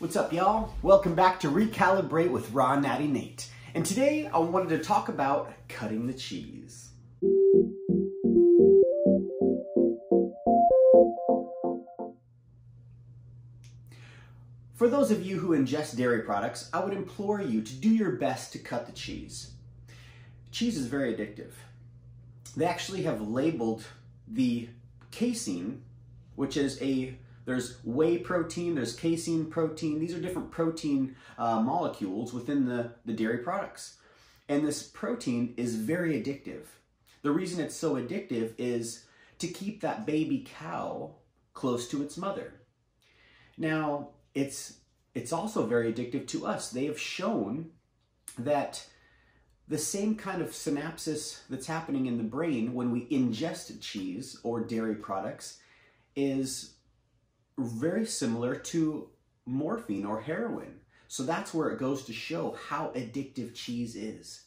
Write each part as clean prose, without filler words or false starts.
What's up, y'all? Welcome back to Recalibrate with Raw Natty Nate. And today I wanted to talk about cutting the cheese. For those of you who ingest dairy products, I would implore you to do your best to cut the cheese. Cheese is very addictive. They actually have labeled the casein, which is there's whey protein, there's casein protein. These are different protein molecules within the dairy products. And this protein is very addictive. The reason it's so addictive is to keep that baby cow close to its mother. Now, it's also very addictive to us. They have shown that the same kind of synapses that's happening in the brain when we ingest cheese or dairy products is very similar to morphine or heroin. So that's where it goes to show how addictive cheese is.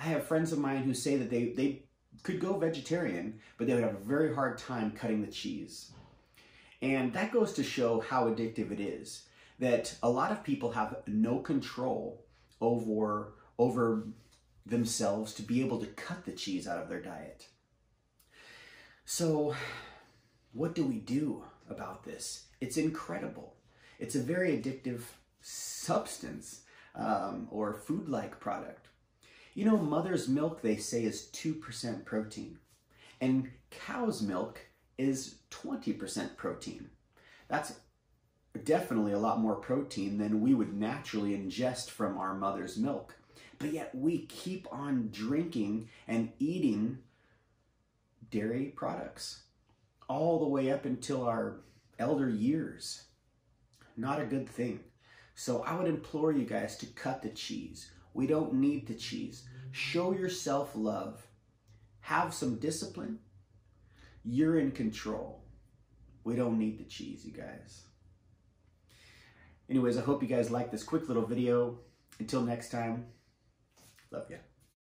I have friends of mine who say that they could go vegetarian, but they would have a very hard time cutting the cheese. And that goes to show how addictive it is, that a lot of people have no control over themselves to be able to cut the cheese out of their diet. So what do we do about this? It's incredible. It's a very addictive substance or food-like product. You know, mother's milk, they say, is 2% protein, and cow's milk is 20% protein. That's definitely a lot more protein than we would naturally ingest from our mother's milk. But yet we keep on drinking and eating dairy products all the way up until our elder years. Not a good thing. So I would implore you guys to cut the cheese. We don't need the cheese. Show yourself love. Have some discipline. You're in control. We don't need the cheese, you guys. Anyways, I hope you guys like this quick little video. Until next time, love ya.